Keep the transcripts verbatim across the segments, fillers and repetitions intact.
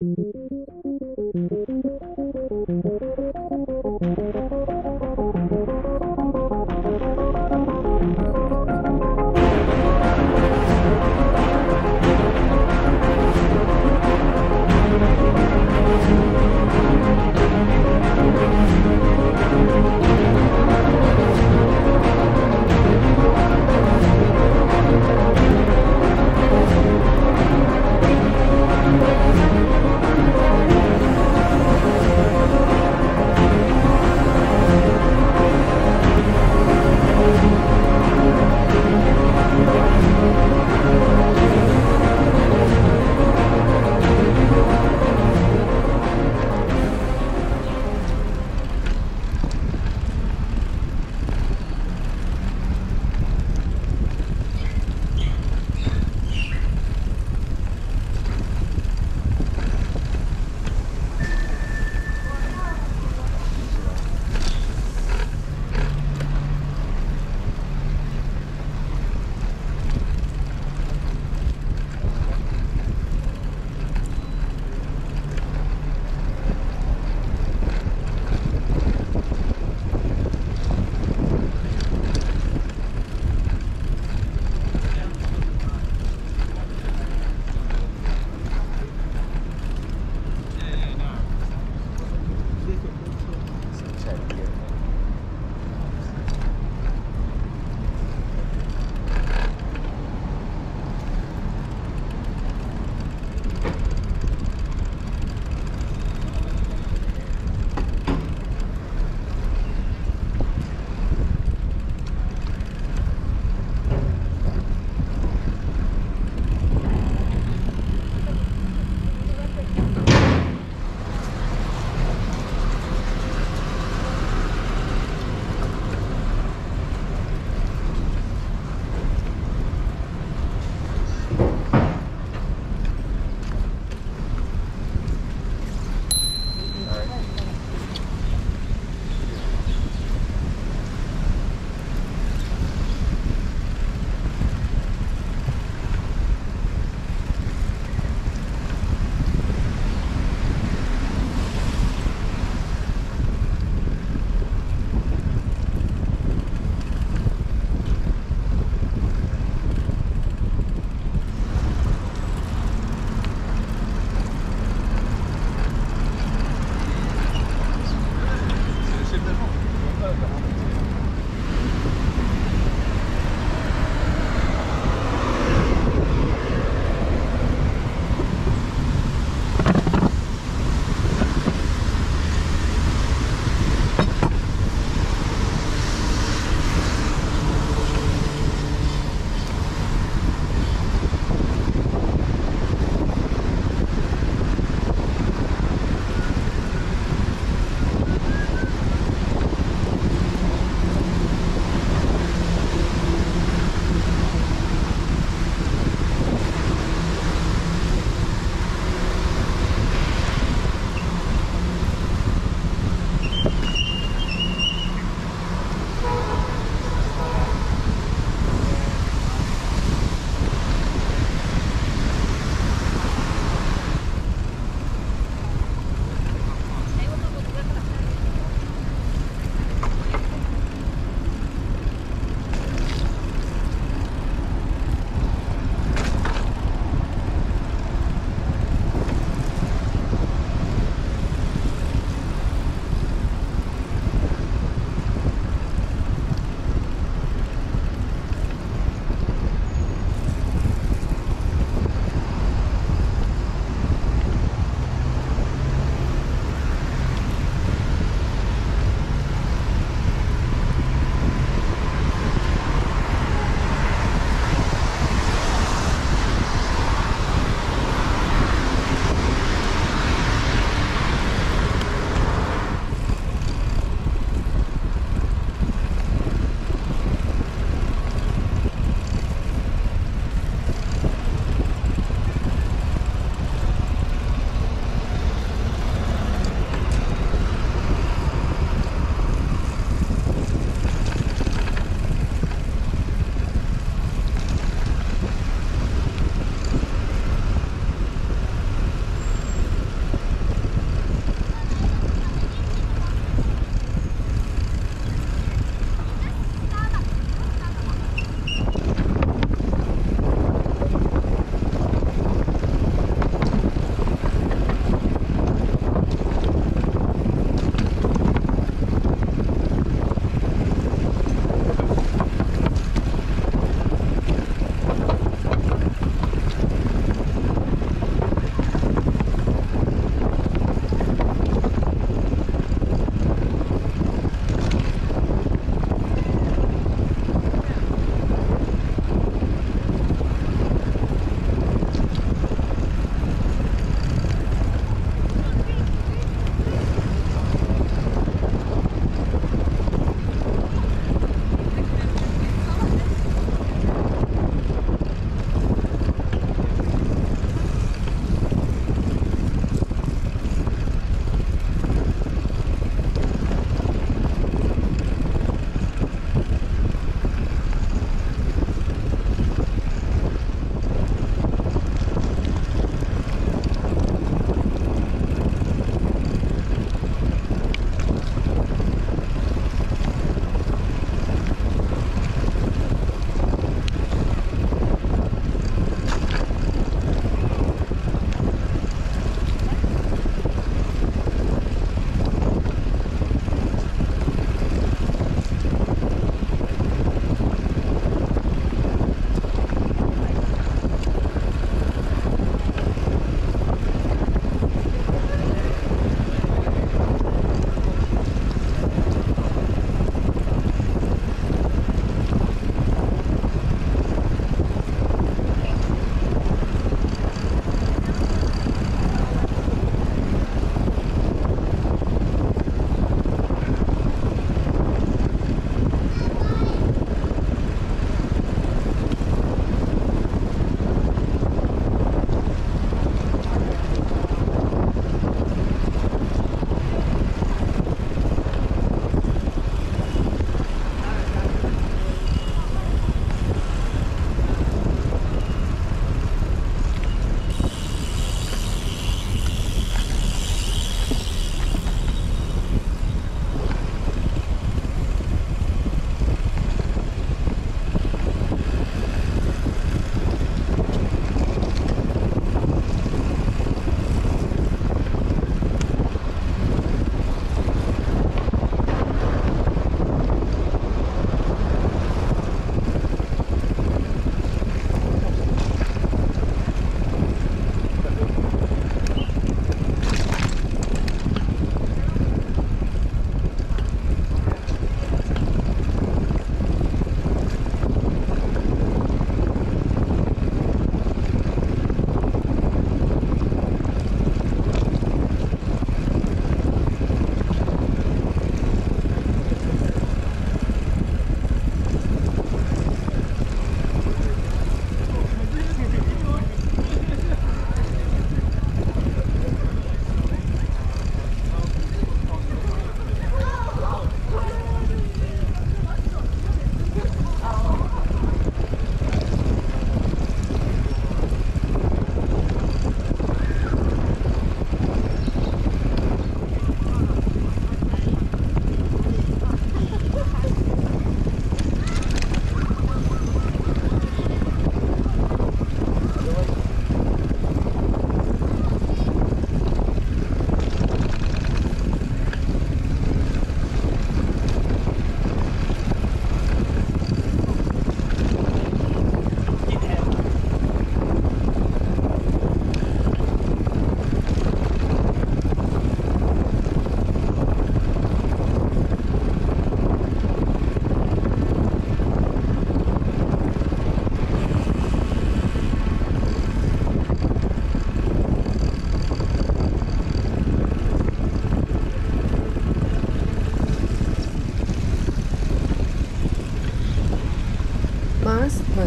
We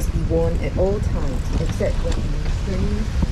must be worn at all times, except when used.